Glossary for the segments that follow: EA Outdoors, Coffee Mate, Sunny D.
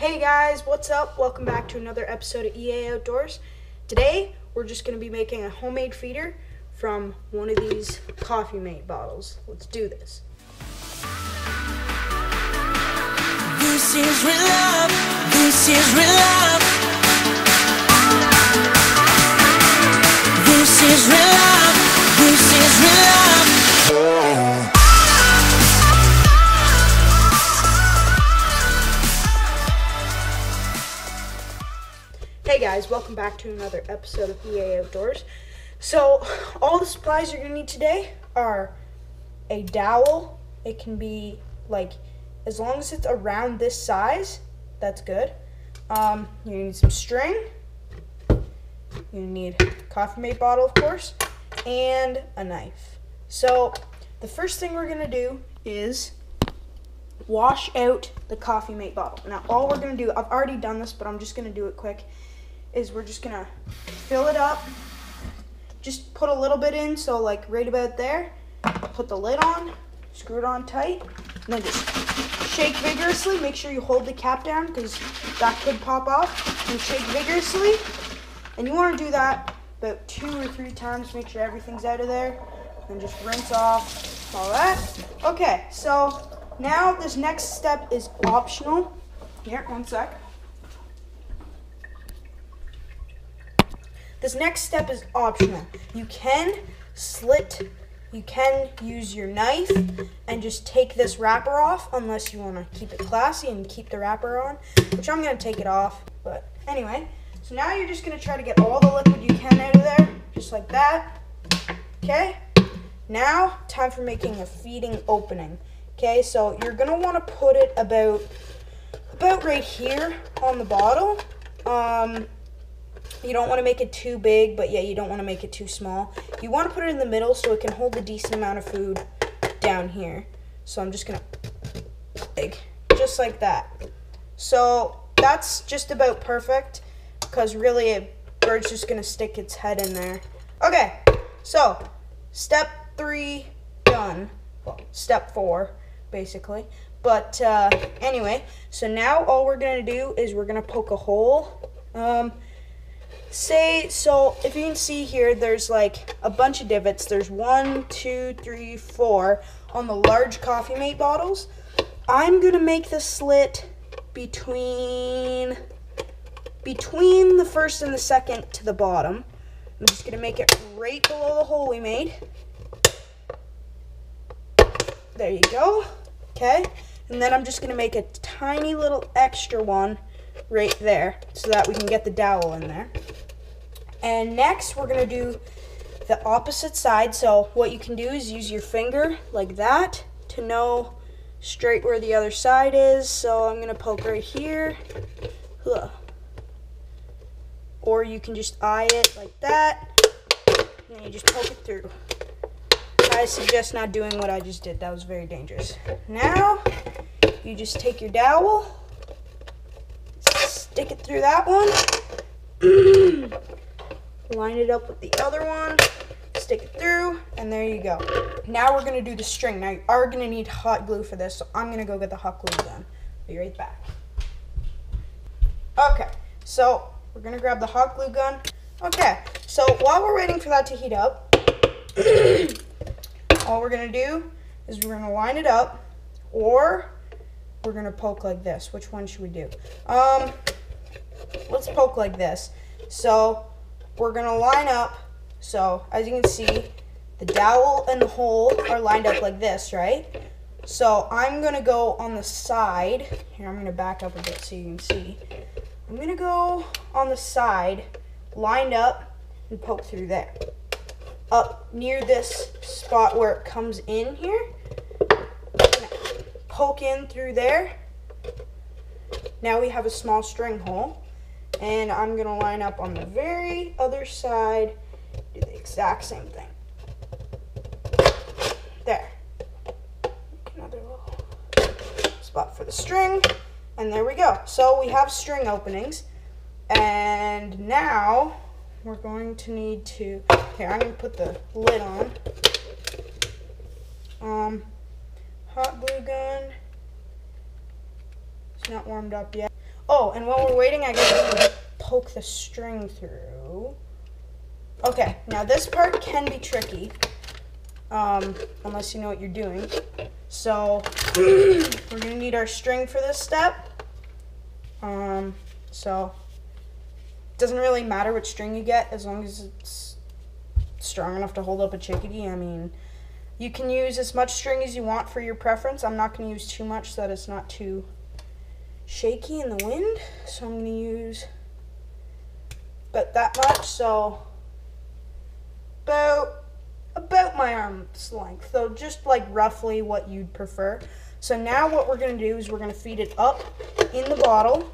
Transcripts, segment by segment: Hey guys, what's up? Welcome back to another episode of EA Outdoors. Today, we're just going to be making a homemade feeder from one of these Coffee Mate bottles. Let's do this. This is real love. This is real love. This is real love. This is real love. Hey guys, welcome back to another episode of EA Outdoors. So, all the supplies you're gonna need today are a dowel. It can be like, as long as it's around this size, that's good. You need some string. You need a Coffee Mate bottle, of course, and a knife. So, the first thing we're gonna do is wash out the Coffee Mate bottle. Now, all we're gonna do, I've already done this, but I'm just gonna do it quick. Is we're just gonna fill it up, just put a little bit in, so like right about there, put the lid on, screw it on tight, and then just shake vigorously. Make sure you hold the cap down because that could pop off, and shake vigorously. And you wanna do that about 2 or 3 times, make sure everything's out of there, and just rinse off all that. Okay, so now this next step is optional. Here, one sec. This next step is optional. You can slit, you can use your knife and just take this wrapper off unless you want to keep it classy and keep the wrapper on, which I'm going to take it off. But anyway, so now you're just going to try to get all the liquid you can out of there, just like that. Okay, now time for making a feeding opening. Okay, so you're going to want to put it about right here on the bottle. You don't want to make it too big, but yeah, you don't want to make it too small. You want to put it in the middle so it can hold a decent amount of food down here. So I'm just going to, like, just like that. So that's just about perfect because really a bird's just going to stick its head in there. Okay, so step 3 done. Well, step 4, basically. But anyway, so now all we're going to do is we're going to poke a hole. So if you can see here, there's like a bunch of divots. There's 1, 2, 3, 4 on the large Coffee Mate bottles. I'm gonna make the slit between the first and the second to the bottom. I'm just gonna make it right below the hole we made. There you go. Okay, and then I'm just gonna make a tiny little extra one right there so that we can get the dowel in there. And next, we're going to do the opposite side. So what you can do is use your finger like that to know straight where the other side is. So I'm going to poke right here. Or you can just eye it like that. And you just poke it through. I suggest not doing what I just did. That was very dangerous. Now, you just take your dowel, stick it through that one. Line it up with the other one, stick it through, and there you go. Now we're going to do the string. Now you are going to need hot glue for this, so I'm going to go get the hot glue gun. Be right back. Okay, so we're going to grab the hot glue gun. Okay, so while we're waiting for that to heat up, all we're going to do is we're going to line it up, or we're going to poke like this. Which one should we do? Let's poke like this. So we're going to line up. So as you can see, the dowel and the hole are lined up like this, right? So I'm going to go on the side. Here, I'm going to back up a bit so you can see. I'm going to go on the side, lined up, and poke through there. Up near this spot where it comes in here. Poke in through there. Now we have a small string hole. And I'm going to line up on the very other side, do the exact same thing. There. Another little spot for the string. And there we go. So we have string openings. And now we're going to need to, here, I'm going to put the lid on. Hot glue gun. It's not warmed up yet. Oh, and while we're waiting, I gotta poke the string through. Okay, now this part can be tricky, unless you know what you're doing. So we're gonna need our string for this step. So it doesn't really matter what string you get as long as it's strong enough to hold up a chickadee. I mean, you can use as much string as you want for your preference. I'm not gonna use too much so that it's not too shaky in the wind. So I'm gonna use about that much. So about my arm's length, so just like roughly what you'd prefer. So now what we're gonna do is we're gonna feed it up in the bottle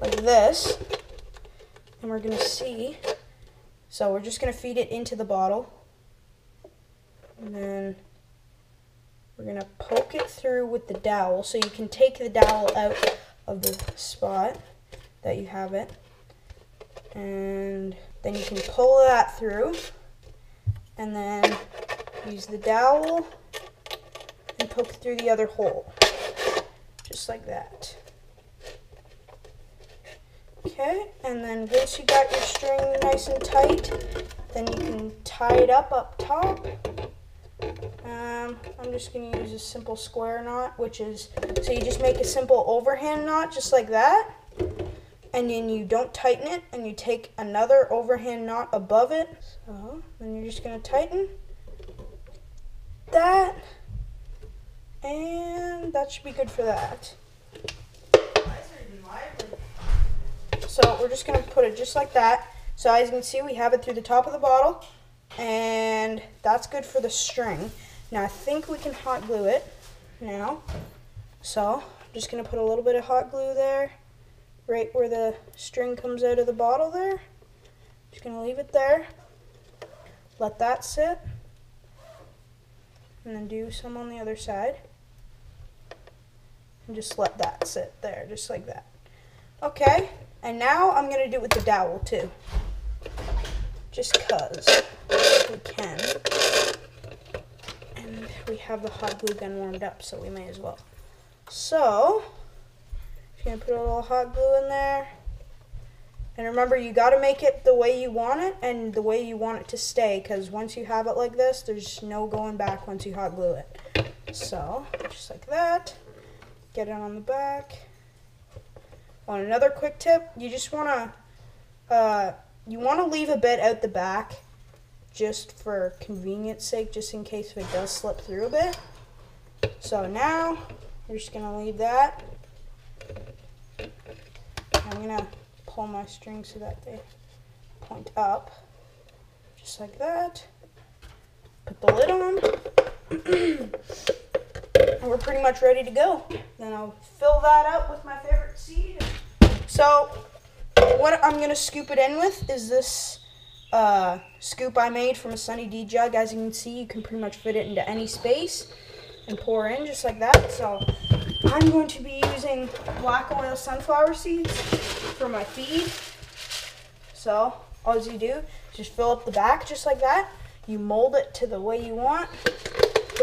like this, and we're gonna see. So we're just gonna feed it into the bottle, and then we're gonna poke it through with the dowel. So you can take the dowel out of the spot that you have it, and then you can pull that through, and then use the dowel and poke through the other hole, just like that. Okay, and then once you got your string nice and tight, then you can tie it up top. I'm just going to use a simple square knot, which is, so you just make a simple overhand knot, just like that. And then you don't tighten it, and you take another overhand knot above it. So then you're just going to tighten that, and that should be good for that. So we're just going to put it just like that. So as you can see, we have it through the top of the bottle, and that's good for the string. Now I think we can hot glue it now. So I'm just going to put a little bit of hot glue there, right where the string comes out of the bottle there. Just gonna leave it there, let that sit, and then do some on the other side, and just let that sit there, just like that. Okay, and now I'm gonna do it with the dowel too, just cause we can. And we have the hot glue gun warmed up, so we may as well. So you're gonna put a little hot glue in there, and remember, you got to make it the way you want it and the way you want it to stay, because once you have it like this, there's no going back once you hot glue it. So just like that, get it on the back. On another quick tip, you just want to leave a bit out the back just for convenience sake, just in case if it does slip through a bit. So now we're just gonna leave that. I'm gonna pull my strings so that they point up, just like that. Put the lid on, and we're pretty much ready to go. Then I'll fill that up with my favorite seed. So what I'm gonna scoop it in with is this scoop I made from a Sunny D jug. As you can see, you can pretty much fit it into any space and pour in just like that. So I'm going to be using black oil sunflower seeds for my feed. So all you do is just fill up the back just like that. You mold it to the way you want, put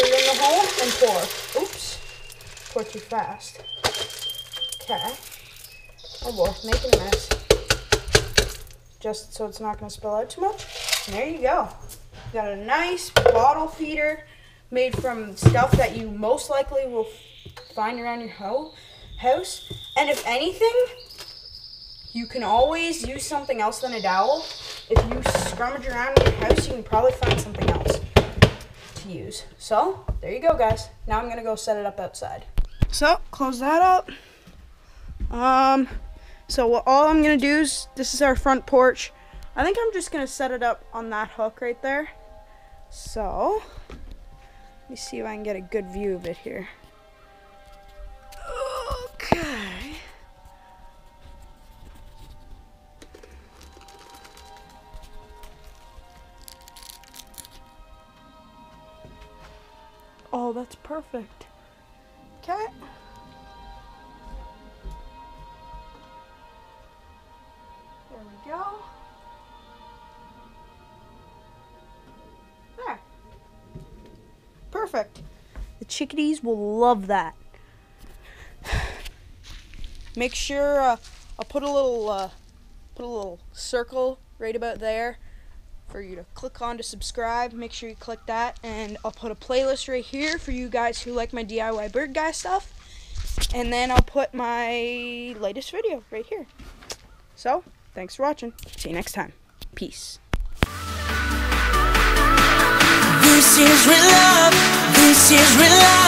it in the hole, and pour. Oops, pour too fast. Okay. Oh boy, making a mess. Just so it's not going to spill out too much. And there you go. You've got a nice bottle feeder made from stuff that you most likely will find around your house. And if anything, you can always use something else than a dowel. If you scrummage around in your house, you can probably find something else to use. So there you go, guys. Now I'm going to go set it up outside. So close that up. All I'm going to do is, this is our front porch. I think I'm just going to set it up on that hook right there. So let me see if I can get a good view of it here. Okay. Oh, that's perfect. Okay. There we go. There. Perfect. The chickadees will love that. Make sure I'll put a little circle right about there for you to click on to subscribe. Make sure you click that, and I'll put a playlist right here for you guys who like my DIY bird guy stuff. And then I'll put my latest video right here. So, thanks for watching. See you next time. Peace. This is real love. This is real love.